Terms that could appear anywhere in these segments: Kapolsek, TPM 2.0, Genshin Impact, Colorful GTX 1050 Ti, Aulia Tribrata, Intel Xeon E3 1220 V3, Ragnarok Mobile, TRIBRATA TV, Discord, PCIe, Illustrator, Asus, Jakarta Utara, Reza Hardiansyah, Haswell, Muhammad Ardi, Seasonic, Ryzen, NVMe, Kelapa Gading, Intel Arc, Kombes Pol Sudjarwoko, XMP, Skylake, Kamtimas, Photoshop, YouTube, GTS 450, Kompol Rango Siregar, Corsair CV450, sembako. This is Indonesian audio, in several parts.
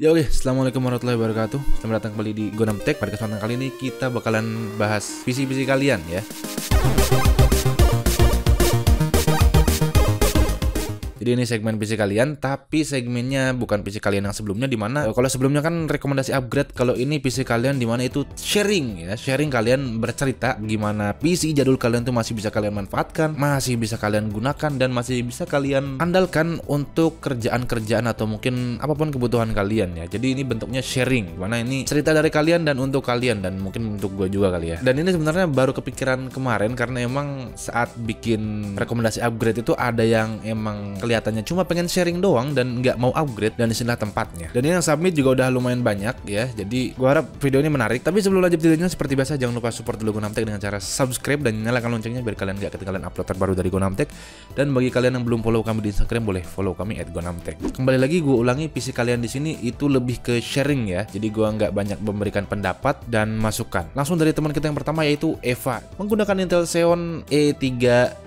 Ya oke, assalamualaikum warahmatullahi wabarakatuh. Selamat datang kembali di Gonam Tech. Pada kesempatan kali ini kita bakalan bahas PC-PC kalian ya. Jadi ini segmen PC kalian, tapi segmennya bukan PC kalian yang sebelumnya, dimana kalau sebelumnya kan rekomendasi upgrade, kalau ini PC kalian dimana itu sharing ya, sharing kalian bercerita gimana PC jadul kalian tuh masih bisa kalian manfaatkan, masih bisa kalian gunakan, dan masih bisa kalian andalkan untuk kerjaan-kerjaan atau mungkin apapun kebutuhan kalian ya. Jadi ini bentuknya sharing, dimana ini cerita dari kalian dan untuk kalian dan mungkin untuk gue juga kali ya. Dan ini sebenarnya baru kepikiran kemarin karena emang saat bikin rekomendasi upgrade itu ada yang emang kelihatannya cuma pengen sharing doang dan nggak mau upgrade, dan disinilah tempatnya. Dan ini yang submit juga udah lumayan banyak ya, jadi gua harap video ini menarik. Tapi sebelum lanjut videonya, seperti biasa jangan lupa support dulu Gonam Tech dengan cara subscribe dan nyalakan loncengnya biar kalian nggak ketinggalan upload terbaru dari Gonam Tech. Dan bagi kalian yang belum follow kami di Instagram, boleh follow kami @gonamtech. Kembali lagi gua ulangi, PC kalian di sini itu lebih ke sharing ya, jadi gua nggak banyak memberikan pendapat dan masukan. Langsung dari teman kita yang pertama yaitu Eva, menggunakan Intel Xeon E3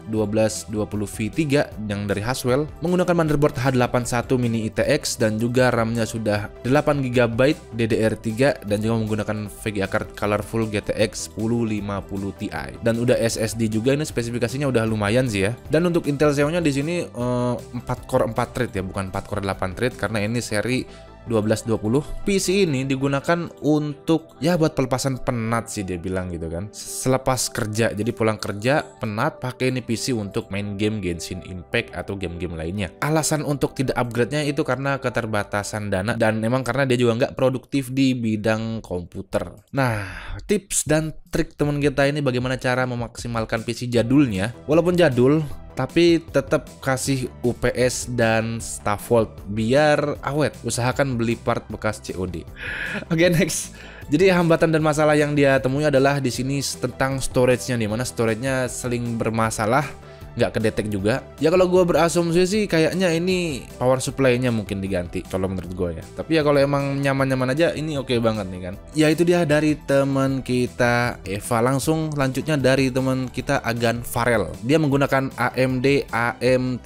1220 V3 yang dari Haswell, menggunakan motherboard H81 mini ITX dan juga RAM-nya sudah 8GB DDR3 dan juga menggunakan VGA card Colorful GTX 1050 Ti dan udah SSD juga. Ini spesifikasinya udah lumayan sih ya. Dan untuk Intel Xeon-nya di sini 4 core 4 thread ya, bukan 4 core 8 thread karena ini seri 1220. PC ini digunakan untuk ya buat pelepasan penat sih dia bilang gitu kan, selepas kerja. Jadi pulang kerja penat, pakai ini PC untuk main game Genshin Impact atau game-game lainnya. Alasan untuk tidak upgrade-nya itu karena keterbatasan dana dan memang karena dia juga nggak produktif di bidang komputer. Nah, tips dan trik teman kita ini bagaimana cara memaksimalkan PC jadulnya walaupun jadul tapi tetap kasih UPS dan Staffold biar awet. Usahakan beli part bekas COD. Oke, next. Jadi hambatan dan masalah yang dia temui adalah di sini tentang storage-nya, di mana storage-nya sering bermasalah, nggak kedetek juga. Ya kalau gue berasumsi sih kayaknya ini power supply-nya mungkin diganti kalau menurut gue ya. Tapi ya kalau emang nyaman-nyaman aja ini oke banget nih kan. Ya itu dia dari teman kita Eva. Langsung lanjutnya dari teman kita Agan Farel. Dia menggunakan AMD AM3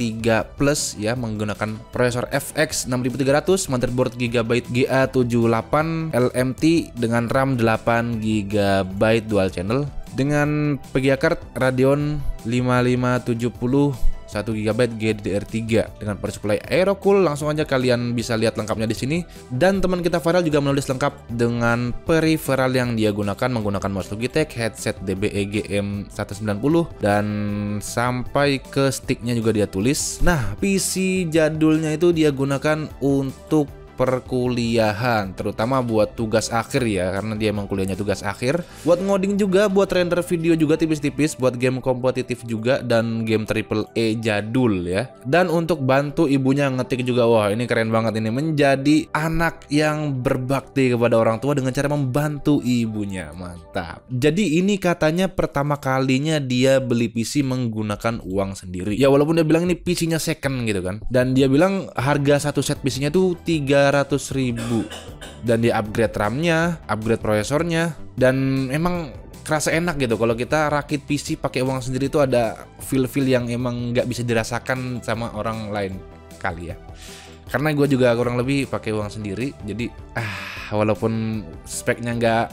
Plus ya, menggunakan prosesor FX 6300, motherboard Gigabyte GA78LMT dengan RAM 8GB dual channel dengan VGA card Radeon 5570 1GB GDDR3 dengan power supply AeroCool. Langsung aja kalian bisa lihat lengkapnya di sini. Dan teman kita Farel juga menulis lengkap dengan peripheral yang dia gunakan, menggunakan mouse Logitech, headset DBEGM190, dan sampai ke sticknya juga dia tulis. Nah, PC jadulnya itu dia gunakan untuk perkuliahan, terutama buat tugas akhir ya, karena dia emang kuliahnya tugas akhir, buat ngoding juga, buat render video juga tipis-tipis, buat game kompetitif juga, dan game AAA jadul ya. Dan untuk bantu ibunya ngetik juga. Wah ini keren banget, ini menjadi anak yang berbakti kepada orang tua dengan cara membantu ibunya, mantap. Jadi ini katanya pertama kalinya dia beli PC menggunakan uang sendiri ya, walaupun dia bilang ini PC-nya second gitu kan. Dan dia bilang harga satu set PC-nya tuh 300.000 dan di upgrade RAM-nya, upgrade prosesornya, dan emang kerasa enak gitu kalau kita rakit PC pakai uang sendiri. Itu ada feel-feel yang emang nggak bisa dirasakan sama orang lain kali ya. Karena gue juga kurang lebih pakai uang sendiri, jadi walaupun speknya nggak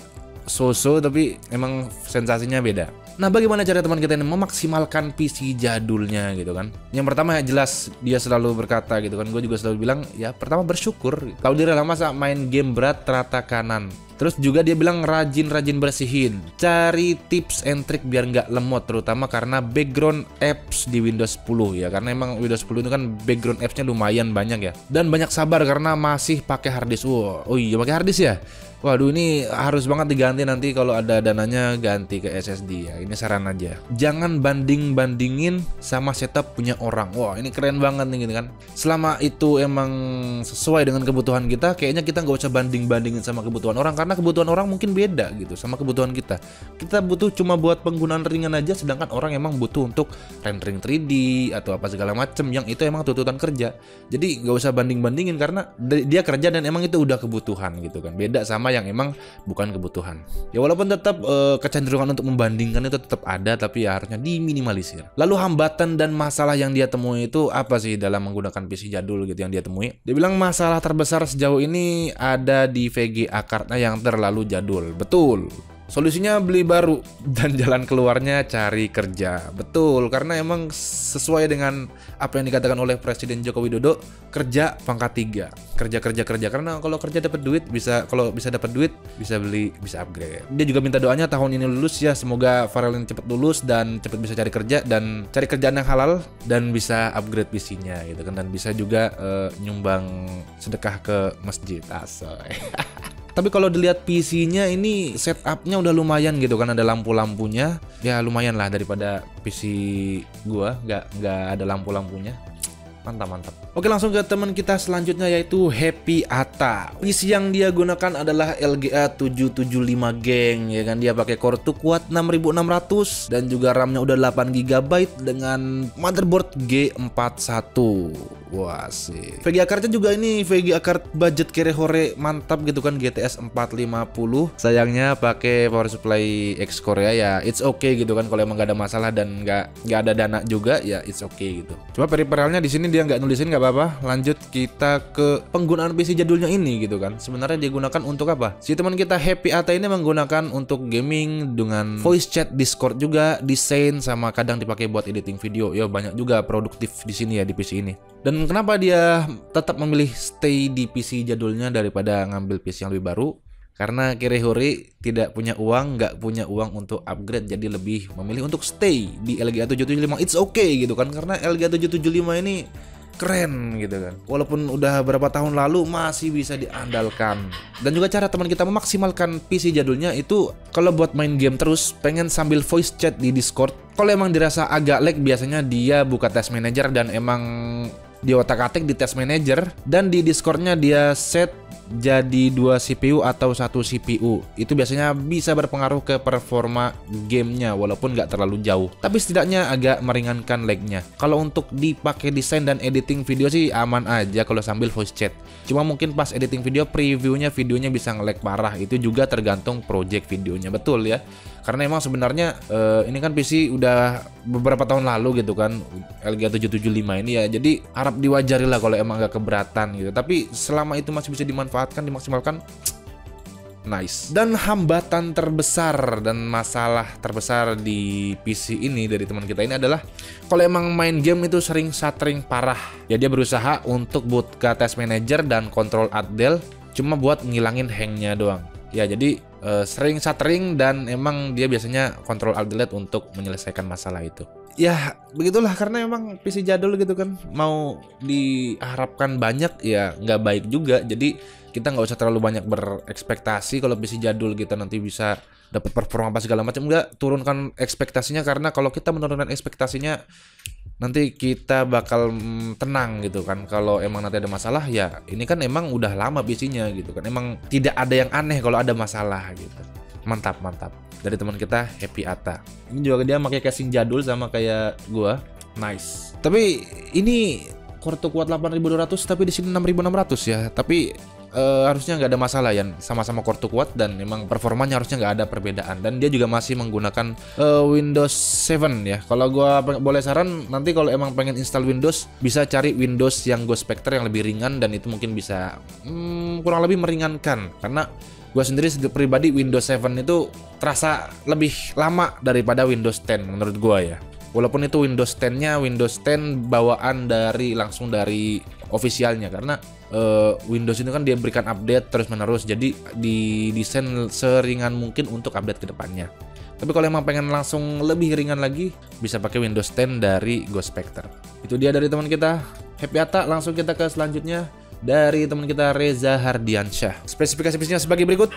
so-so tapi emang sensasinya beda. Nah, bagaimana cara teman kita ini memaksimalkan PC jadulnya gitu kan? Yang pertama ya jelas dia selalu berkata gitu kan, gue juga selalu bilang ya pertama bersyukur, tahu diri lah masa main game berat rata kanan. Terus juga dia bilang rajin-rajin bersihin, cari tips and trick biar nggak lemot, terutama karena background apps di Windows 10 ya, karena emang Windows 10 itu kan background apps-nya lumayan banyak ya. Dan banyak sabar karena masih pakai harddisk. Oh iya pakai harddisk ya. Waduh ini harus banget diganti nanti, kalau ada dananya ganti ke SSD ya. Ini saran aja. Jangan banding-bandingin sama setup punya orang. Wah ini keren banget nih gitu kan. Selama itu emang sesuai dengan kebutuhan kita, kayaknya kita nggak usah banding-bandingin sama kebutuhan orang, karena kebutuhan orang mungkin beda gitu sama kebutuhan kita. Kita butuh cuma buat penggunaan ringan aja, sedangkan orang emang butuh untuk rendering 3D atau apa segala macem, yang itu emang tuntutan kerja. Jadi nggak usah banding-bandingin karena dia kerja dan emang itu udah kebutuhan gitu kan. Beda sama utama yang emang bukan kebutuhan. Ya walaupun tetap kecenderungan untuk membandingkan itu tetap ada, tapi ya harusnya diminimalisir. Lalu hambatan dan masalah yang dia temui itu apa sih dalam menggunakan PC jadul gitu yang dia temui? Dia bilang masalah terbesar sejauh ini ada di VGA cardnya yang terlalu jadul. Betul. Solusinya beli baru dan jalan keluarnya cari kerja. Betul, karena emang sesuai dengan apa yang dikatakan oleh Presiden Joko Widodo, kerja pangkat 3. Kerja. Karena kalau kerja dapat duit, bisa beli, bisa upgrade. Dia juga minta doanya tahun ini lulus ya, semoga Farel ini cepet lulus dan cepet bisa cari kerja dan cari kerjaan yang halal dan bisa upgrade PC-nya gitu kan, dan bisa juga nyumbang sedekah ke masjid. Asoy. Tapi kalau dilihat PC-nya ini setupnya udah lumayan gitu kan, ada lampu-lampunya. Ya lumayan lah daripada PC gua nggak ada lampu-lampunya. Mantap. Oke, langsung ke teman kita selanjutnya yaitu Happy Atta. PC yang dia gunakan adalah LGA775 geng ya kan. Dia pakai Core 2 Quad 6600 dan juga RAM-nya udah 8GB dengan motherboard G41. Wah sih. VGA card-nya juga ini VGA card budget kere-hore mantap gitu kan, GTS 450. Sayangnya pakai power supply ex Korea ya. It's okay gitu kan, kalau emang nggak ada masalah dan nggak ada dana juga ya it's okay gitu. Cuma peripheralnya di sini dia nggak nulisin, nggak apa-apa. Lanjut kita ke penggunaan PC jadulnya ini gitu kan, sebenarnya digunakan untuk apa? Si teman kita Happy Atta ini menggunakan untuk gaming dengan voice chat Discord juga, desain, sama kadang dipakai buat editing video. Ya banyak juga produktif di sini ya di PC ini. Dan kenapa dia tetap memilih stay di PC jadulnya daripada ngambil PC yang lebih baru? Karena kiri-huri tidak punya uang, nggak punya uang untuk upgrade, jadi lebih memilih untuk stay di LGA775. It's okay gitu kan, karena LGA775 ini keren gitu kan, walaupun udah berapa tahun lalu masih bisa diandalkan. Dan juga cara teman kita memaksimalkan PC jadulnya itu, kalau buat main game terus pengen sambil voice chat di Discord, kalau emang dirasa agak lag biasanya dia buka task manager dan emang dia otak-atik di task manager, dan di Discordnya dia set jadi 2 CPU atau 1 CPU. Itu biasanya bisa berpengaruh ke performa gamenya walaupun nggak terlalu jauh, tapi setidaknya agak meringankan lagnya. Kalau untuk dipakai desain dan editing video sih aman aja kalau sambil voice chat, cuma mungkin pas editing video previewnya videonya bisa nge-lag parah. Itu juga tergantung project videonya, betul ya, karena emang sebenarnya ini kan PC udah beberapa tahun lalu gitu kan, LGA775 ini ya, jadi harap diwajari lah kalau emang nggak keberatan gitu. Tapi selama itu masih bisa dimanfaatkan, dimaksimalkan, nice. Dan hambatan terbesar dan masalah terbesar di PC ini dari teman kita ini adalah kalau emang main game itu sering stuttering parah. Ya dia berusaha untuk buka task manager dan kontrol alt del cuma buat ngilangin hangnya doang. Ya jadi sering stuttering dan emang dia biasanya kontrol alt delete untuk menyelesaikan masalah itu. Ya begitulah, karena emang PC jadul gitu kan, mau diharapkan banyak ya nggak baik juga. Jadi kita nggak usah terlalu banyak berekspektasi kalau PC jadul kita nanti bisa dapat performa apa segala macam. Nggak, turunkan ekspektasinya, karena kalau kita menurunkan ekspektasinya nanti kita bakal tenang gitu kan. Kalau emang nanti ada masalah ya, ini kan emang udah lama PC-nya gitu kan, emang tidak ada yang aneh kalau ada masalah gitu. Mantap dari teman kita Happy Atta. Ini juga dia pakai casing jadul sama kayak gua. Nice. Tapi ini Core 2 Quad 8200 tapi di sini 6600 ya. Tapi harusnya nggak ada masalah ya, sama-sama Core 2 Quad dan memang performanya harusnya nggak ada perbedaan. Dan dia juga masih menggunakan Windows 7 ya. Kalau gua boleh saran, nanti kalau emang pengen install Windows bisa cari Windows yang Go Spectre yang lebih ringan, dan itu mungkin bisa kurang lebih meringankan. Karena gue sendiri pribadi Windows 7 itu terasa lebih lama daripada Windows 10 menurut gue ya. Walaupun itu Windows 10-nya Windows 10 bawaan dari langsung dari officialnya, karena Windows itu kan dia berikan update terus-menerus, jadi didesain seringan mungkin untuk update ke depannya. Tapi kalau emang pengen langsung lebih ringan lagi, bisa pakai Windows 10 dari Go Spectre. Itu dia dari teman kita Happy Atta. Langsung kita ke selanjutnya dari teman kita Reza Hardiansyah. Spesifikasi PC-nya sebagai berikut.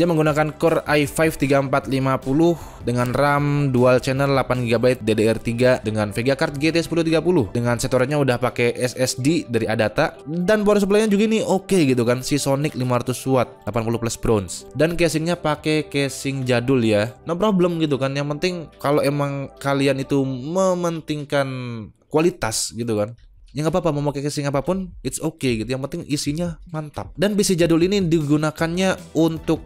Dia menggunakan Core i5-3450 dengan RAM dual channel 8GB DDR3 dengan VGA card GTX 1080 dengan storage-nya udah pakai SSD dari Adata, dan power supply-nya juga ini oke gitu kan, Seasonic 500W 80 plus bronze, dan casingnya pakai casing jadul ya. No problem gitu kan, yang penting kalau emang kalian itu mementingkan kualitas gitu kan, Ya nggak apa-apa, mau pakai casing apapun, it's okay gitu. Yang penting isinya mantap. Dan PC jadul ini digunakannya untuk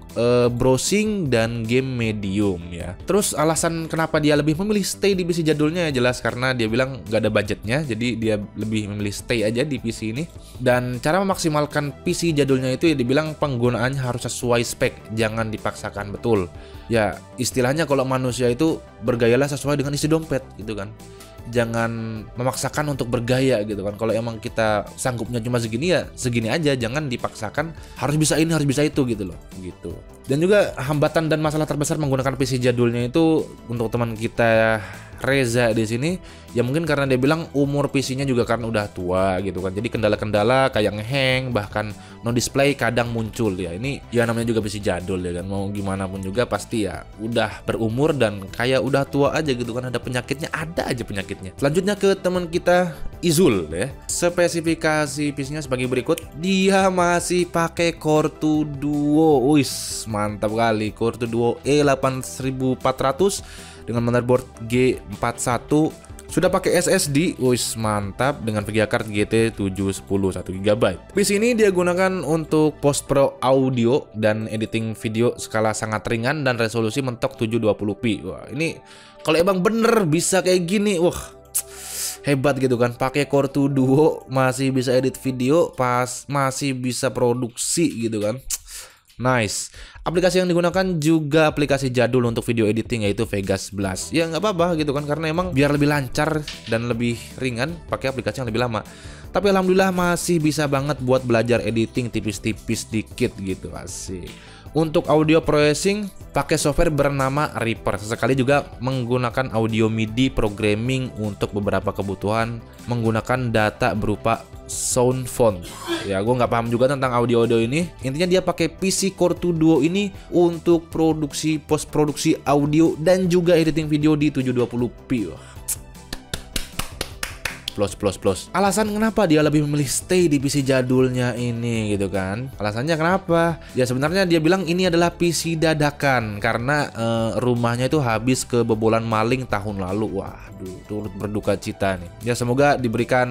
browsing dan game medium ya. Terus alasan kenapa dia lebih memilih stay di PC jadulnya ya jelas karena dia bilang nggak ada budgetnya, jadi dia lebih memilih stay aja di PC ini. Dan cara memaksimalkan PC jadulnya itu ya dibilang penggunaannya harus sesuai spek, jangan dipaksakan betul. Ya istilahnya kalau manusia itu bergayalah sesuai dengan isi dompet gitu kan. Jangan memaksakan untuk bergaya gitu kan. Kalau emang kita sanggupnya cuma segini ya segini aja, jangan dipaksakan harus bisa ini harus bisa itu gitu loh gitu. Dan juga hambatan dan masalah terbesar menggunakan PC jadulnya itu untuk teman kita Reza di sini ya mungkin karena dia bilang umur PC-nya juga karena udah tua gitu kan. Jadi kendala-kendala kayak ngehang bahkan no display kadang muncul ya. Ini ya namanya juga PC jadul ya kan. Mau gimana pun juga pasti ya udah berumur dan kayak udah tua aja gitu kan. Ada penyakitnya, ada aja penyakitnya. Selanjutnya ke teman kita Izul ya. Spesifikasi PC-nya sebagai berikut. Dia masih pakai Core 2 Duo. Wis, mantap kali. Core 2 Duo E8400 dengan motherboard G41, sudah pakai SSD, wis mantap, dengan VGA card GT710 1GB. PC ini dia gunakan untuk post pro audio dan editing video skala sangat ringan dan resolusi mentok 720p. Wah, ini kalau emang bener bisa kayak gini, wah hebat gitu kan. Pakai Core 2 Duo masih bisa edit video, pas masih bisa produksi gitu kan. Nice. Aplikasi yang digunakan juga aplikasi jadul untuk video editing yaitu Vegas Blast. Ya nggak apa-apa gitu kan, karena emang biar lebih lancar dan lebih ringan pakai aplikasi yang lebih lama. Tapi alhamdulillah masih bisa banget buat belajar editing tipis-tipis dikit gitu, asik. Untuk audio processing pakai software bernama Reaper. Sesekali juga menggunakan audio MIDI programming untuk beberapa kebutuhan menggunakan data berupa sound font. Ya, gue nggak paham juga tentang audio-audio ini. Intinya dia pakai PC Core 2 Duo ini untuk produksi, post produksi audio dan juga editing video di 720p. Plus plus plus. Alasan kenapa dia lebih memilih stay di PC jadulnya ini gitu kan? Alasannya kenapa? Ya sebenarnya dia bilang ini adalah PC dadakan karena rumahnya itu habis kebobolan maling tahun lalu. Waduh, turut berduka cita nih. Ya semoga diberikan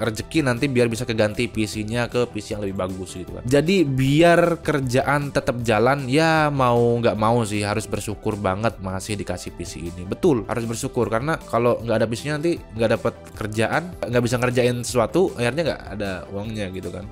rezeki nanti biar bisa keganti PC-nya ke PC yang lebih bagus gitu kan. Jadi biar kerjaan tetap jalan ya, mau nggak mau sih harus bersyukur banget masih dikasih PC ini. Betul, harus bersyukur karena kalau nggak ada PC-nya nanti nggak dapat kerja, nggak bisa ngerjain sesuatu, akhirnya nggak ada uangnya gitu kan.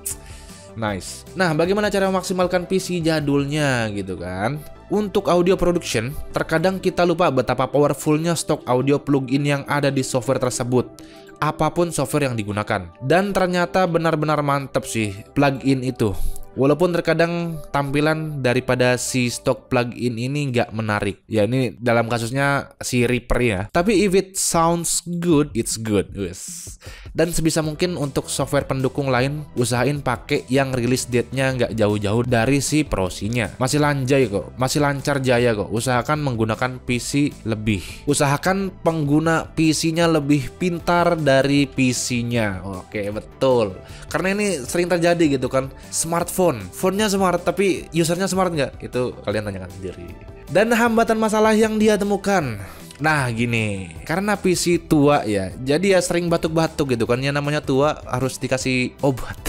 Nice. Nah, bagaimana cara memaksimalkan PC jadulnya gitu kan? Untuk audio production, terkadang kita lupa betapa powerfulnya stok audio plugin yang ada di software tersebut, apapun software yang digunakan. Dan ternyata benar-benar mantep sih plugin itu. Walaupun terkadang tampilan daripada si stock plugin ini nggak menarik. Ya ini dalam kasusnya si Reaper ya. Tapi if it sounds good, it's good. Yes. Dan sebisa mungkin untuk software pendukung lain, usahain pakai yang release date-nya nggak jauh-jauh dari si prosinya. Masih lanjai kok, masih lancar jaya kok. Usahakan menggunakan PC lebih. Usahakan pengguna PC-nya lebih pintar dari PC-nya. Oke, betul. Karena ini sering terjadi gitu kan. Smartphone fontnya smart tapi usernya smart nggak? Itu kalian tanyakan sendiri. Dan hambatan masalah yang dia temukan, nah gini, karena PC tua ya, jadi ya sering batuk-batuk gitu kan. Yang namanya tua harus dikasih obat.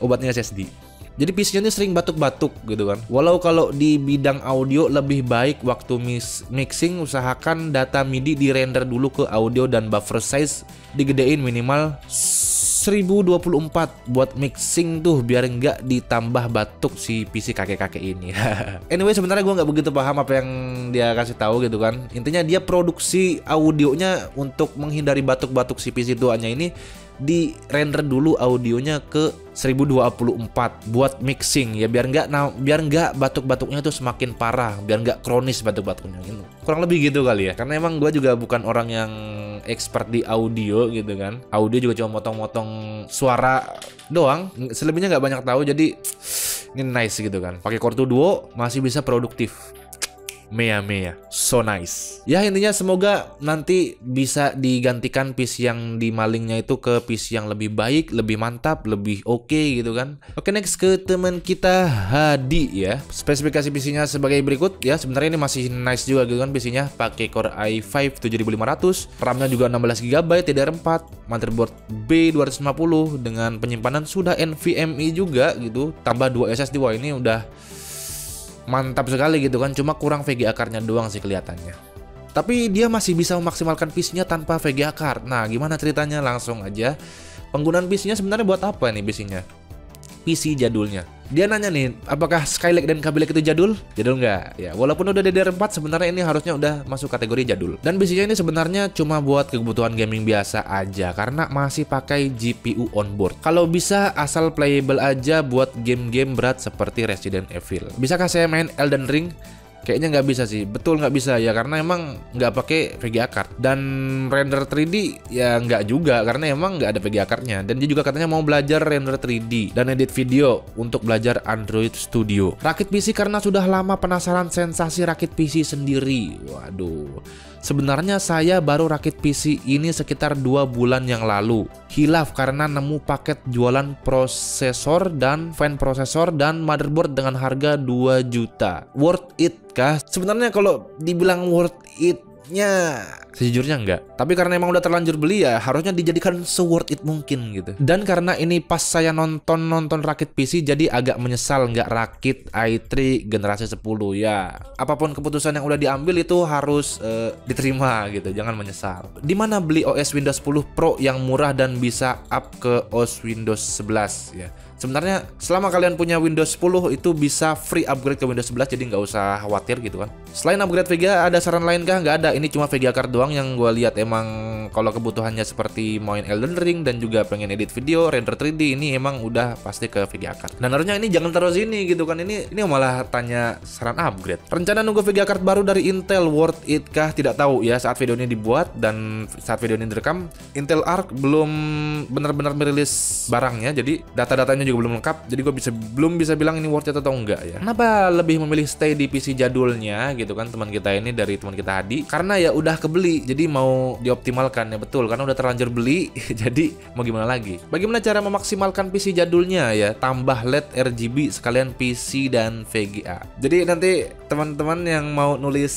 Obatnya SSD. Jadi PC-nya ini sering batuk-batuk gitu kan. Walau kalau di bidang audio lebih baik waktu mixing usahakan data MIDI di render dulu ke audio dan buffer size digedein minimal 1024 buat mixing tuh biar nggak ditambah batuk si PC kakek-kakek ini. Anyway sebenarnya gue nggak begitu paham apa yang dia kasih tahu gitu kan. Intinya dia produksi audionya untuk menghindari batuk-batuk si PC tuanya ini, di render dulu audionya ke 1024 buat mixing ya, biar nggak batuk-batuknya tuh semakin parah, biar nggak kronis batuk-batuknya gitu. Kurang lebih gitu kali ya, karena emang gue juga bukan orang yang expert di audio gitu kan. Audio juga cuma motong-motong suara doang, selebihnya nggak banyak tahu. Jadi ini nice gitu kan, pakai Core 2 Duo masih bisa produktif. Mea-mea, so nice. Ya intinya semoga nanti bisa digantikan PC yang dimalingnya itu ke PC yang lebih baik, lebih mantap, lebih oke gitu kan. Oke, next ke teman kita Hadi ya. Spesifikasi PC-nya sebagai berikut ya. Sebenarnya ini masih nice juga gitu kan PC-nya. Pakai Core i5-7500, RAM-nya juga 16 GB, DDR4, motherboard B250 dengan penyimpanan sudah NVMe juga gitu. Tambah 2 SSD. Wah, ini udah mantap sekali gitu kan, cuma kurang VGA card-nya doang sih kelihatannya. Tapi dia masih bisa memaksimalkan PC-nya tanpa VGA card. Nah, gimana ceritanya? Langsung aja. Penggunaan PC-nya sebenarnya buat apa nih PC-nya? PC jadulnya. Dia nanya nih, apakah Skylake dan Kaby Lake itu jadul? Jadul nggak? Ya, walaupun udah DDR4, sebenarnya ini harusnya udah masuk kategori jadul. Dan PC-nya ini sebenarnya cuma buat kebutuhan gaming biasa aja, karena masih pakai GPU onboard. Kalau bisa, asal playable aja buat game-game berat seperti Resident Evil. Bisakah saya main Elden Ring? Kayaknya nggak bisa sih, betul nggak bisa ya, karena emang nggak pakai VGA card. Dan render 3D ya nggak juga, karena emang nggak ada VGA cardnya. Dan dia juga katanya mau belajar render 3D dan edit video untuk belajar Android Studio. Rakit PC karena sudah lama penasaran sensasi rakit PC sendiri. Waduh, sebenarnya saya baru rakit PC ini sekitar 2 bulan yang lalu. Hilaf karena nemu paket jualan prosesor dan fan prosesor dan motherboard dengan harga 2 juta. Worth it? Sebenarnya kalau dibilang worth it-nya, sejujurnya enggak. Tapi karena emang udah terlanjur beli ya, harusnya dijadikan se-worth it mungkin gitu. Dan karena ini pas saya nonton rakit PC, jadi agak menyesal nggak rakit i3 generasi 10 ya. Apapun keputusan yang udah diambil itu harus diterima gitu, jangan menyesal. Dimana beli OS Windows 10 Pro yang murah dan bisa up ke OS Windows 11 ya. Sebenarnya selama kalian punya Windows 10 itu bisa free upgrade ke Windows 11, jadi nggak usah khawatir gitu kan. Selain upgrade VGA, ada saran lain kah? Nggak ada, ini cuma VGA card doang yang gue lihat. Emang kalau kebutuhannya seperti main Elden Ring dan juga pengen edit video, render 3D, ini emang udah pasti ke VGA card. Dan harusnya ini jangan taruh sini gitu kan, ini malah tanya saran upgrade. Rencana nunggu VGA card baru dari Intel, worth it kah? Tidak tahu ya, saat video ini dibuat dan saat video ini direkam, Intel Arc belum benar-benar merilis barangnya, jadi data-datanya juga belum lengkap, jadi gue belum bisa bilang ini worth it atau enggak ya. Kenapa lebih memilih stay di PC jadulnya gitu kan, teman kita ini dari teman kita Hadi, karena ya udah kebeli, jadi mau dioptimalkan ya, betul, karena udah terlanjur beli jadi mau gimana lagi. Bagaimana cara memaksimalkan PC jadulnya ya? Tambah LED RGB sekalian PC dan VGA. Jadi nanti teman-teman yang mau nulis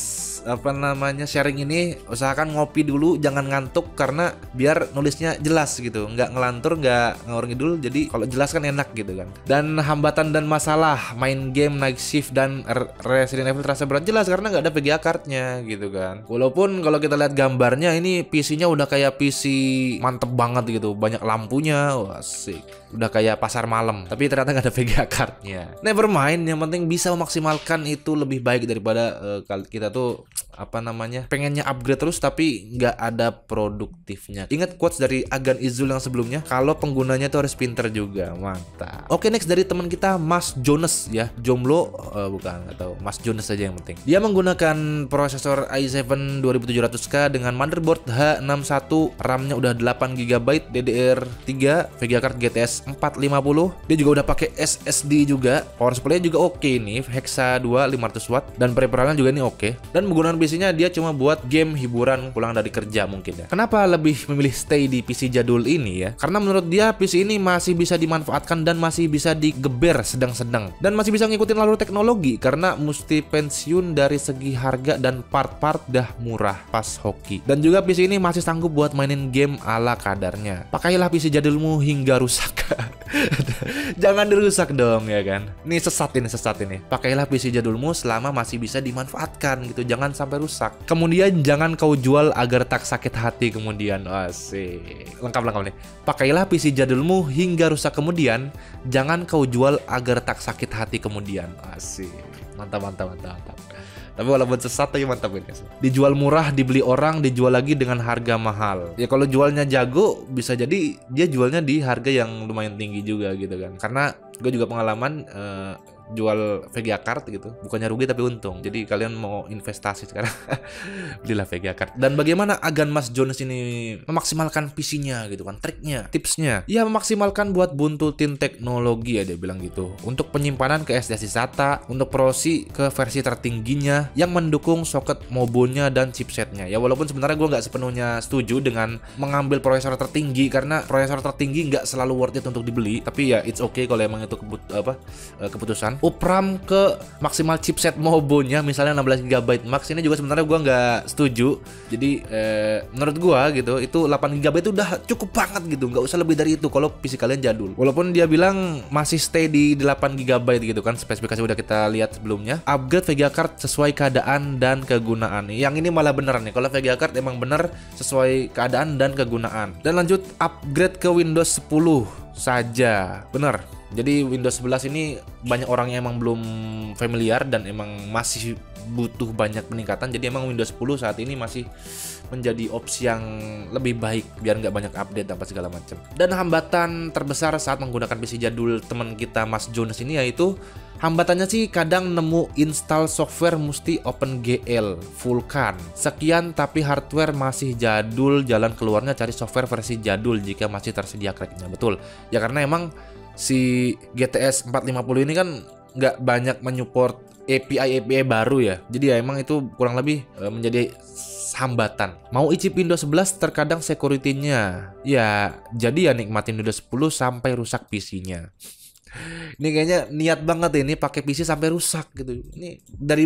apa namanya sharing ini, usahakan ngopi dulu, jangan ngantuk, karena biar nulisnya jelas gitu, nggak ngelantur, nggak ngawur ngidul, jadi kalau jelas kan enak gitu kan. Dan hambatan dan masalah main game, night shift, dan Resident Evil terasa berat, jelas karena nggak ada VGA cardnya gitu kan. Walaupun kalau kita lihat gambarnya, ini PC-nya udah kayak PC mantep banget gitu, banyak lampunya, wah asik, udah kayak pasar malam, tapi ternyata nggak ada VGA cardnya. Never mind, yang penting bisa memaksimalkan itu lebih baik daripada kita tuh apa namanya pengennya upgrade terus tapi nggak ada produktifnya. Ingat quotes dari Agan Izul yang sebelumnya, kalau penggunanya tuh harus pinter juga. Mantap. Oke, next dari teman kita Mas Jones ya, jomblo bukan, atau Mas Jones saja yang penting. Dia menggunakan prosesor i7 2700K dengan motherboard H61, RAM-nya udah 8 GB, DDR3, VGA card GTS 450. Dia juga udah pakai SSD juga. Power supply-nya juga oke nih, Hexa 2 500 W, dan peripheralnya juga ini oke. Dan menggunakan PC-nya dia cuma buat game hiburan pulang dari kerja mungkin ya. Kenapa lebih memilih stay di PC jadul ini ya? Karena menurut dia PC ini masih bisa dimanfaatkan dan masih bisa digeber sedang-sedang, dan masih bisa ngikutin alur teknologi, karena mesti pensiun dari segi harga dan part-part dah murah pas hoki. Dan juga PC ini masih sanggup buat mainin game ala kadarnya. Pakailah PC jadulmu hingga rusak. Jangan dirusak dong ya kan. Ini sesat ini, sesat ini. Pakailah PC jadulmu selama masih bisa dimanfaatkan gitu, jangan sampai rusak. Kemudian jangan kau jual agar tak sakit hati kemudian. Asik. Lengkap-lengkap nih. Pakailah PC jadulmu hingga rusak kemudian, jangan kau jual agar tak sakit hati kemudian. Asik. Mantap. Tapi walaupun sesat tapi mantap ini. Dijual murah, dibeli orang, dijual lagi dengan harga mahal. Ya kalau jualnya jago, bisa jadi dia jualnya di harga yang lumayan tinggi juga gitu kan. Karena Gue juga pengalaman jual VGA card gitu, bukannya rugi tapi untung. Jadi kalian mau investasi sekarang belilah VGA card. Dan bagaimana agan Mas Jones ini memaksimalkan PC-nya gitu kan, triknya, tipsnya ya memaksimalkan buat buntutin teknologi ya, dia bilang gitu. Untuk penyimpanan ke SSD SATA, untuk prosi ke versi tertingginya yang mendukung soket mobonnya dan chipsetnya. Ya walaupun sebenarnya gue nggak sepenuhnya setuju dengan mengambil prosesor tertinggi, karena prosesor tertinggi nggak selalu worth it untuk dibeli. Tapi ya it's okay kalau emang itu keputusan. Upram ke maksimal chipset mobonya misalnya 16GB max, ini juga sebenarnya gua nggak setuju. Jadi menurut gua gitu, itu 8GB itu udah cukup banget gitu, nggak usah lebih dari itu kalau PC kalian jadul. Walaupun dia bilang masih stay di 8GB gitu kan, spesifikasi udah kita lihat sebelumnya. Upgrade VGA card sesuai keadaan dan kegunaan. Yang ini malah bener nih, kalau VGA card emang bener sesuai keadaan dan kegunaan. Dan lanjut upgrade ke Windows 10 saja, bener. Jadi Windows 11 ini banyak orang yang emang belum familiar dan emang masih butuh banyak peningkatan. Jadi emang Windows 10 saat ini masih menjadi opsi yang lebih baik biar nggak banyak update apa segala macam. Dan hambatan terbesar saat menggunakan PC jadul teman kita Mas Jones ini yaitu hambatannya sih kadang nemu install software mesti OpenGL, Vulkan, sekian tapi hardware masih jadul, jalan keluarnya cari software versi jadul jika masih tersedia cracknya. Betul. Ya karena emang si GTS 450 ini kan nggak banyak menyupport API baru ya. Jadi ya emang itu kurang lebih menjadi hambatan. Mau icip Windows 11 terkadang security-nya. Ya, jadi ya nikmatin Windows 10 sampai rusak PC-nya. Ini kayaknya niat banget ya, ini pakai PC sampai rusak gitu. Ini dari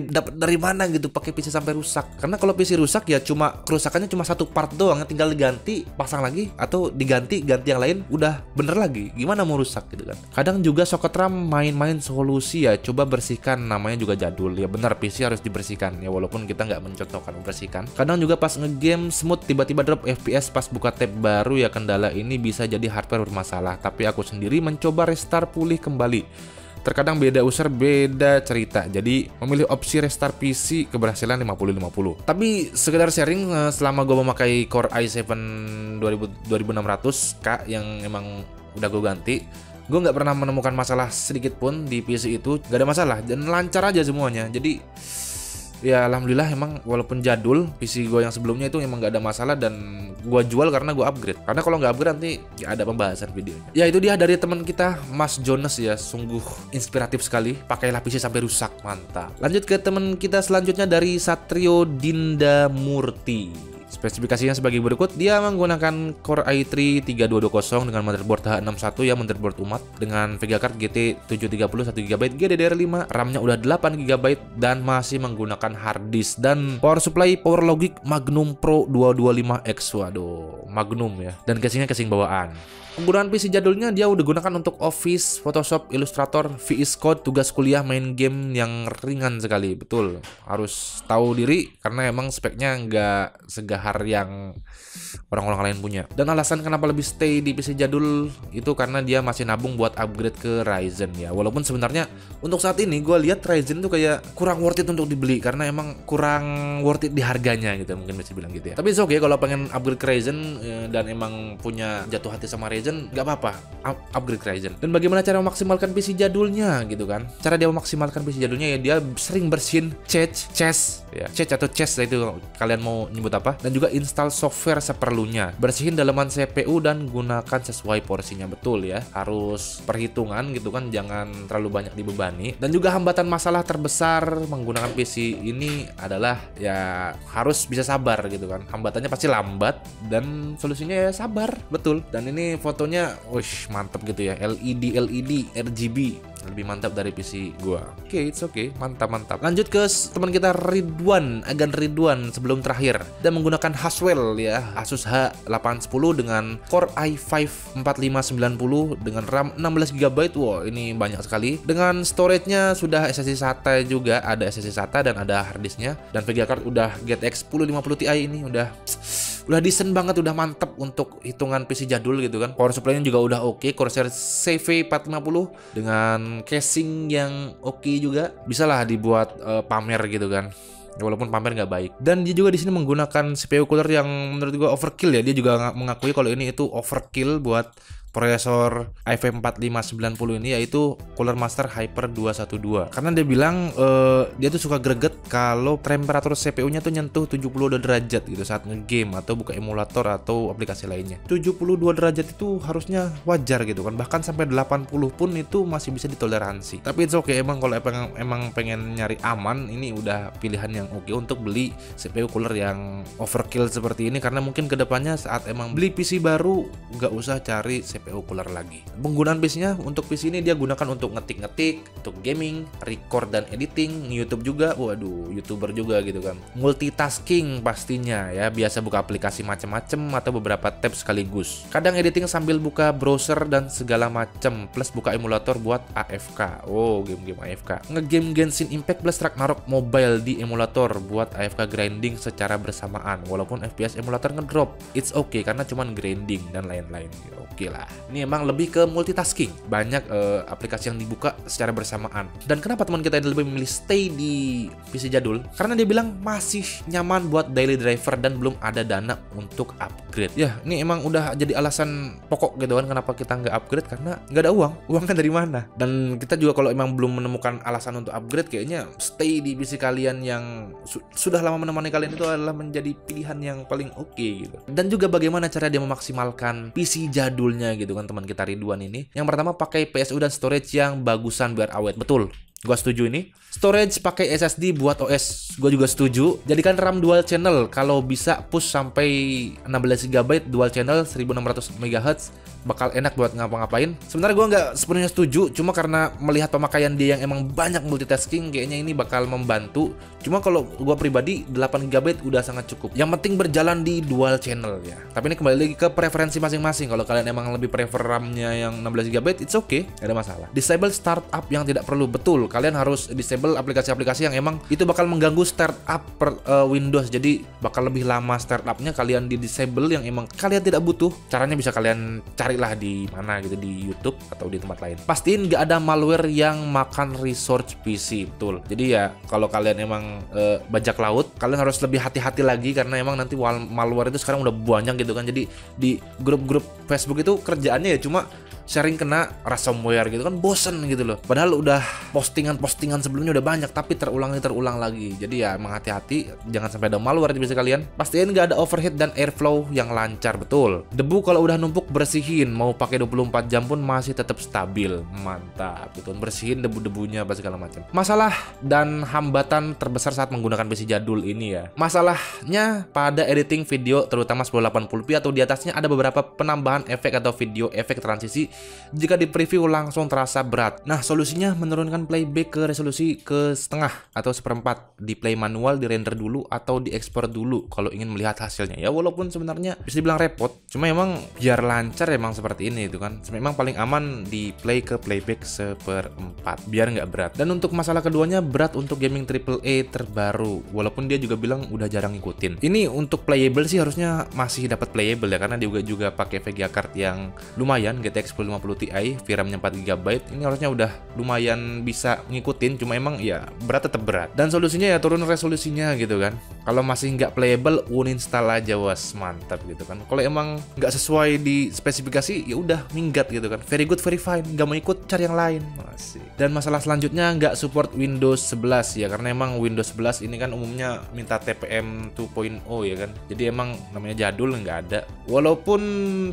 mana gitu pakai PC sampai rusak? Karena kalau PC rusak ya cuma kerusakannya cuma satu part doang, tinggal diganti, pasang lagi atau ganti yang lain udah bener lagi. Gimana mau rusak gitu kan? Kadang juga soket RAM main-main solusi ya, coba bersihkan, namanya juga jadul. Ya benar, PC harus dibersihkan ya walaupun kita nggak mencontohkan membersihkan. Kadang juga pas ngegame smooth tiba-tiba drop FPS pas buka tab baru ya, kendala ini bisa jadi hardware bermasalah. Tapi aku sendiri mencoba restart pulih kembali. Terkadang beda user, beda cerita. Jadi memilih opsi restart PC keberhasilan 50-50. Tapi sekedar sharing, selama gue memakai Core i5-2600K yang emang udah gue ganti, gue nggak pernah menemukan masalah sedikit pun di PC itu. Gak ada masalah dan lancar aja semuanya. Jadi ya alhamdulillah emang walaupun jadul, PC gue yang sebelumnya itu emang gak ada masalah dan gue jual karena gue upgrade. Karena kalau nggak upgrade nanti ya ada pembahasan videonya. Ya itu dia dari teman kita Mas Jones ya, sungguh inspiratif sekali. Pakailah PC sampai rusak, mantap. Lanjut ke teman kita selanjutnya dari Satrio Dinda Murti. Spesifikasinya sebagai berikut, dia menggunakan Core i3-3220 dengan motherboard H61 ya, motherboard umat, dengan VGA card GT730 1GB GDDR5, RAM-nya udah 8GB dan masih menggunakan hard disk, dan power supply PowerLogic Magnum Pro 225X. Waduh, Magnum ya. Dan casing bawaan. Penggunaan PC jadulnya dia udah gunakan untuk Office, Photoshop, Illustrator, VS Code, tugas kuliah, main game yang ringan sekali. Betul, harus tahu diri karena emang speknya nggak segahar yang orang-orang lain punya. Dan alasan kenapa lebih stay di PC jadul itu karena dia masih nabung buat upgrade ke Ryzen ya. Walaupun sebenarnya untuk saat ini gue lihat Ryzen tuh kayak kurang worth it untuk dibeli karena emang kurang worth it di harganya gitu, mungkin bisa bilang gitu ya. Tapi oke kalau pengen upgrade ke Ryzen dan emang punya jatuh hati sama Ryzen, nggak apa-apa, upgrade Ryzen. Dan bagaimana cara memaksimalkan PC jadulnya gitu kan? Cara dia memaksimalkan PC jadulnya ya dia sering bersihin cache itu kalian mau nyebut apa, dan juga install software seperlunya. Bersihin dalaman CPU dan gunakan sesuai porsinya, betul ya. Harus perhitungan gitu kan, jangan terlalu banyak dibebani. Dan juga hambatan masalah terbesar menggunakan PC ini adalah ya harus bisa sabar gitu kan. Hambatannya pasti lambat dan solusinya ya sabar, betul. Dan ini fotonya, wish mantep gitu ya, LED RGB, lebih mantap dari PC gua. Oke, it's okay, mantap. Lanjut ke teman kita Ridwan, agan Ridwan sebelum terakhir, dan menggunakan Haswell ya, Asus H810 dengan Core i5-4590 dengan RAM 16GB. Wow, ini banyak sekali. Dengan storage-nya sudah SSD SATA juga, ada SSD SATA dan ada hard disk-nya, dan VGA card udah GTX 1050 Ti ini udah decent banget, udah mantep untuk hitungan PC jadul gitu kan. Power supply-nya juga udah oke, Corsair CV450 dengan casing yang oke juga, bisalah dibuat pamer gitu kan. Walaupun pamer nggak baik. Dan dia juga di sini menggunakan CPU cooler yang menurut gue overkill ya. Dia juga mengakui kalau ini itu overkill buat prosesor i5-4590 ini, yaitu Cooler Master Hyper 212. Karena dia bilang dia tuh suka greget kalau temperatur CPU-nya tuh nyentuh 72 derajat gitu saat nge-game atau buka emulator atau aplikasi lainnya. 72 derajat itu harusnya wajar gitu kan, bahkan sampai 80 pun itu masih bisa ditoleransi. Tapi it's okay, emang kalau emang pengen nyari aman, ini udah pilihan yang oke untuk beli CPU cooler yang overkill seperti ini, karena mungkin kedepannya saat emang beli PC baru nggak usah cari CPU cooler lagi. Penggunaan PC-nya, untuk PC ini dia gunakan untuk ngetik-ngetik, untuk gaming, record dan editing, YouTube juga, waduh YouTuber juga gitu kan. Multitasking pastinya ya, biasa buka aplikasi macem-macem atau beberapa tab sekaligus. Kadang editing sambil buka browser dan segala macem, plus buka emulator buat AFK. Oh, game-game AFK. Nge-game Genshin Impact plus Ragnarok Mobile di emulator buat AFK grinding secara bersamaan. Walaupun FPS emulator ngedrop, it's okay karena cuman grinding dan lain-lain. Oke lah. Ini emang lebih ke multitasking. Banyak aplikasi yang dibuka secara bersamaan. Dan kenapa teman kita ini lebih memilih stay di PC jadul? Karena dia bilang masih nyaman buat daily driver dan belum ada dana untuk upgrade. Ya, ini emang udah jadi alasan pokok gitu kan kenapa kita nggak upgrade, karena nggak ada uang. Uang kan dari mana? Dan kita juga kalau emang belum menemukan alasan untuk upgrade, kayaknya stay di PC kalian yang sudah lama menemani kalian itu adalah menjadi pilihan yang paling oke gitu. Dan juga bagaimana cara dia memaksimalkan PC jadulnya gitu kan teman kita Ridwan ini. Yang pertama pakai PSU dan storage yang bagusan biar awet. Betul, gua setuju ini. Storage pakai SSD buat OS, gua juga setuju. Jadikan RAM dual channel, kalau bisa push sampai 16 GB dual channel 1600 MHz, bakal enak buat ngapa-ngapain. Sebenarnya gua nggak sepenuhnya setuju, cuma karena melihat pemakaian dia yang emang banyak multitasking, kayaknya ini bakal membantu. Cuma kalau gua pribadi 8 GB udah sangat cukup. Yang penting berjalan di dual channel ya. Tapi ini kembali lagi ke preferensi masing-masing. Kalau kalian emang lebih prefer RAM-nya yang 16 GB, it's okay, gak ada masalah. Disable startup yang tidak perlu. Betul, kalian harus disable aplikasi-aplikasi yang emang itu bakal mengganggu startup Windows. Jadi bakal lebih lama startupnya, kalian di disable yang emang kalian tidak butuh. Caranya bisa kalian carilah di mana gitu, di YouTube atau di tempat lain. Pastiin nggak ada malware yang makan resource PC. Betul. Jadi ya kalau kalian emang bajak laut, kalian harus lebih hati-hati lagi karena emang nanti malware itu sekarang udah banyak gitu kan. Jadi di grup-grup Facebook itu kerjaannya ya cuma sharing kena ransomware gitu kan, bosen gitu loh. Padahal udah postingan-postingan sebelumnya udah banyak, tapi terulang lagi. Jadi ya emang hati-hati, jangan sampai ada malware di PC kalian. Pastiin nggak ada overheat dan airflow yang lancar. Betul. Debu kalau udah numpuk bersihin, mau pakai 24 jam pun masih tetap stabil. Mantap gitu, bersihin debu-debunya apa segala macam. Masalah dan hambatan terbesar saat menggunakan PC jadul ini ya, masalahnya pada editing video terutama 1080p atau di atasnya ada beberapa penambahan efek atau video efek transisi. Jika di preview langsung terasa berat. Nah, solusinya menurunkan playback ke resolusi ke setengah atau seperempat. Di play manual, di render dulu atau di ekspor dulu kalau ingin melihat hasilnya. Ya walaupun sebenarnya bisa dibilang repot, cuma emang biar lancar emang seperti ini itu kan. Memang paling aman di play ke playback seperempat biar nggak berat. Dan untuk masalah keduanya, berat untuk gaming AAA terbaru. Walaupun dia juga bilang udah jarang ngikutin. Ini untuk playable sih harusnya masih dapat playable ya, karena dia juga pakai VGA card yang lumayan, GTX 1050 Ti, VRAM-nya 4 GB. Ini harusnya udah lumayan bisa ngikutin, cuma emang ya berat tetap berat. Dan solusinya ya turun resolusinya gitu kan. Kalau masih nggak playable, uninstall aja, was mantap gitu kan. Kalau emang nggak sesuai di spesifikasi, ya udah minggat gitu kan. Very good, very fine. Nggak mau ikut, cari yang lain. Masih. Dan masalah selanjutnya nggak support Windows 11 ya, karena emang Windows 11 ini kan umumnya minta TPM 2.0 ya kan. Jadi emang namanya jadul nggak ada. Walaupun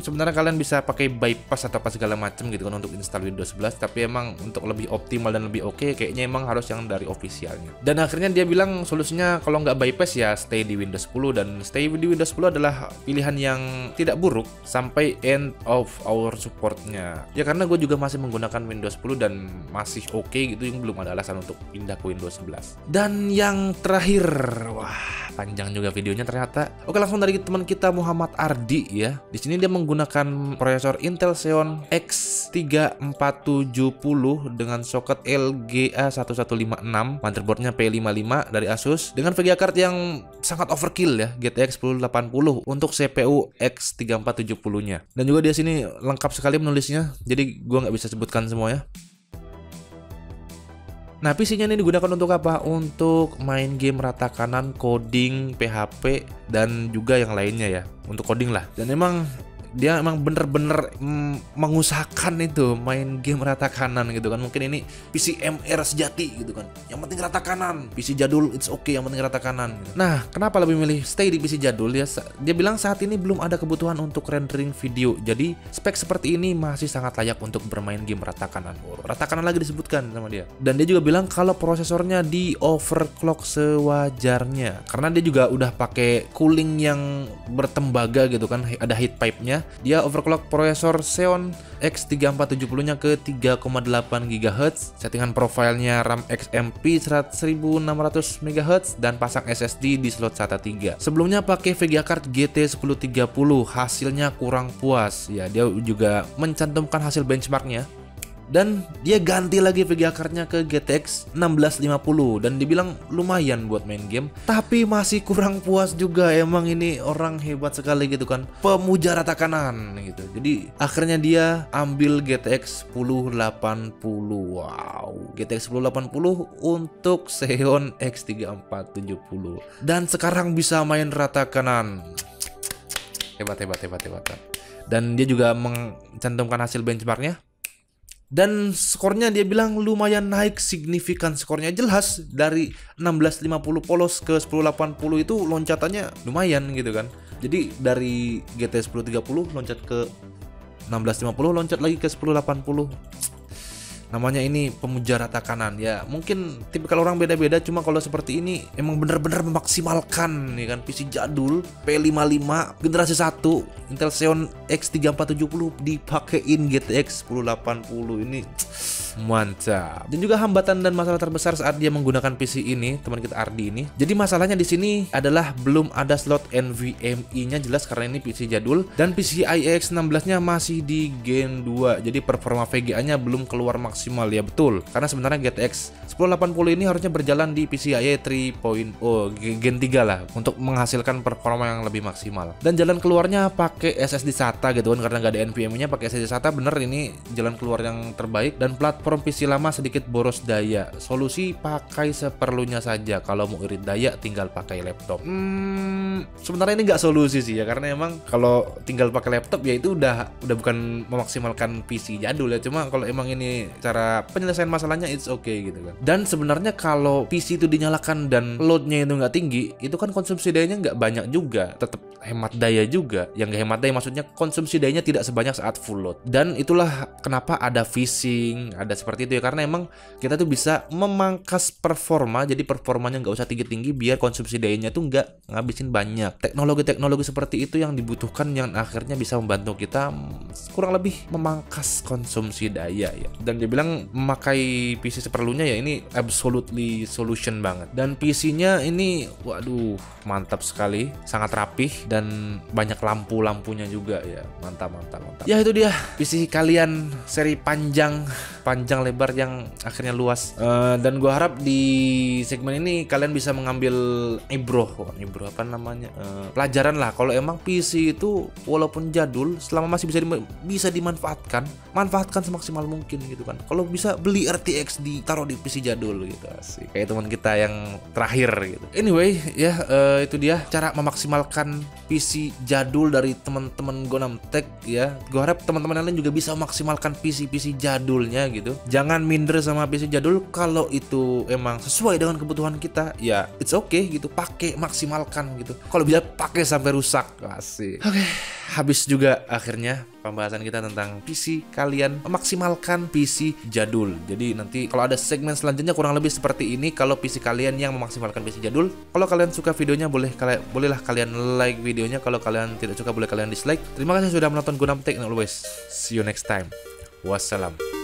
sebenarnya kalian bisa pakai bypass atau segala macam gitu kan untuk install Windows 11, tapi emang untuk lebih optimal dan lebih oke, kayaknya emang harus yang dari officialnya. Dan akhirnya dia bilang solusinya kalau nggak bypass ya stay di Windows 10, dan stay di Windows 10 adalah pilihan yang tidak buruk sampai end of our supportnya. Ya karena gue juga masih menggunakan Windows 10 dan masih oke gitu, yang belum ada alasan untuk pindah ke Windows 11. Dan yang terakhir, wah panjang juga videonya ternyata. Oke, langsung dari teman kita Muhammad Ardi ya. Di sini dia menggunakan prosesor Intel Xeon X3470 dengan soket LGA775, motherboardnya P55 dari Asus, dengan VGA card yang sangat overkill ya, GTX 1080 untuk CPU X3470-nya. Dan juga dia sini lengkap sekali menulisnya, jadi gua nggak bisa sebutkan semua ya. Nah, PC-nya ini digunakan untuk apa? Untuk main game rata kanan, coding, PHP, dan juga yang lainnya ya, untuk coding lah. Dan emang dia emang bener-bener mengusahakan itu main game rata kanan gitu kan. Mungkin ini PC MR sejati gitu kan, yang penting rata kanan. PC jadul it's okay, yang penting rata kanan gitu. Nah, kenapa lebih milih stay di PC jadul ya? Dia bilang saat ini belum ada kebutuhan untuk rendering video, jadi spek seperti ini masih sangat layak untuk bermain game rata kanan. Rata kanan lagi disebutkan sama dia. Dan dia juga bilang kalau prosesornya di overclock sewajarnya, karena dia juga udah pakai cooling yang bertembaga gitu kan, ada heat pipe-nya. Dia overclock prosesor Xeon X3470-nya ke 3,8 GHz, settingan profilnya RAM XMP 1600 MHz, dan pasang SSD di slot SATA 3. Sebelumnya pakai VGA card GT 1030, hasilnya kurang puas. Ya, dia juga mencantumkan hasil benchmarknya. Dan dia ganti lagi VGA cardnya ke GTX 1650 dan dibilang lumayan buat main game, tapi masih kurang puas juga. Emang ini orang hebat sekali gitu kan, pemuja rata kanan gitu. Jadi akhirnya dia ambil GTX 1080. Wow, GTX 1080 untuk Xeon X3470 dan sekarang bisa main rata kanan. Hebat. Dan dia juga mencantumkan hasil benchmarknya. Dan skornya dia bilang lumayan naik signifikan. Skornya jelas dari 1650 polos ke 1080 itu loncatannya lumayan gitu kan. Jadi dari GTX 1030 loncat ke 1650, loncat lagi ke 1080. Namanya ini pemuja rata kanan. Ya mungkin tipikal orang beda-beda, cuma kalau seperti ini emang bener-bener memaksimalkan ya kan. PC jadul P55 generasi 1 Intel Xeon X3470 dipakein GTX 1080 ini, mantap. Dan juga hambatan dan masalah terbesar saat dia menggunakan PC ini, teman kita Ardi ini. Jadi masalahnya di sini adalah belum ada slot NVMe-nya jelas, karena ini PC jadul, dan PCIe X16-nya masih di Gen 2. Jadi performa VGA-nya belum keluar maksimal, ya betul. Karena sebenarnya GTX 1080 ini harusnya berjalan di PCIe 3.0 Gen 3 lah untuk menghasilkan performa yang lebih maksimal. Dan jalan keluarnya pakai SSD SATA gitu kan, karena nggak ada NVMe-nya pakai SSD SATA. Bener, ini jalan keluar yang terbaik. Dan platform PC lama sedikit boros daya. Solusi pakai seperlunya saja. Kalau mau irit daya tinggal pakai laptop. Sebenarnya ini nggak solusi sih ya, karena emang kalau tinggal pakai laptop ya itu udah bukan memaksimalkan PC jadul ya. Cuma kalau emang ini cara penyelesaian masalahnya it's okay gitu kan. Dan sebenarnya kalau PC itu dinyalakan dan loadnya itu nggak tinggi, itu kan konsumsi dayanya nggak banyak juga, tetap hemat daya juga. Yang hemat daya maksudnya konsumsi dayanya tidak sebanyak saat full load. Dan itulah kenapa ada phishing, ada seperti itu ya, karena emang kita tuh bisa memangkas performa. Jadi performanya nggak usah tinggi-tinggi biar konsumsi dayanya tuh nggak ngabisin banyak. Teknologi-teknologi seperti itu yang dibutuhkan, yang akhirnya bisa membantu kita kurang lebih memangkas konsumsi daya ya. Dan dia bilang memakai PC seperlunya ya, ini absolutely solution banget. Dan PC-nya ini waduh mantap sekali, sangat rapih dan banyak lampunya juga ya, mantap. Ya itu dia PC kalian, seri panjang lebar yang akhirnya luas. Dan gua harap di segmen ini kalian bisa mengambil ibroh apa namanya, pelajaran lah kalau emang PC itu walaupun jadul selama masih bisa dimanfaatkan, manfaatkan semaksimal mungkin gitu kan. Kalau bisa beli RTX, ditaruh di PC jadul gitu, asik kayak teman kita yang terakhir gitu. Anyway ya, itu dia cara memaksimalkan PC jadul dari teman-teman Gonam Tech ya. Gue harap teman-teman lain juga bisa maksimalkan PC jadulnya gitu. Jangan minder sama PC jadul. Kalau itu emang sesuai dengan kebutuhan kita ya it's okay gitu, pakai, maksimalkan gitu. Kalau bisa pakai sampai rusak, asik. Oke, habis juga akhirnya pembahasan kita tentang PC kalian, memaksimalkan PC jadul. Jadi nanti kalau ada segmen selanjutnya kurang lebih seperti ini, kalau PC kalian yang memaksimalkan PC jadul. Kalau kalian suka videonya bolehlah kalian like videonya. Kalau kalian tidak suka boleh kalian dislike. Terima kasih sudah menonton Gonam Tech, and always see you next time. Wassalam.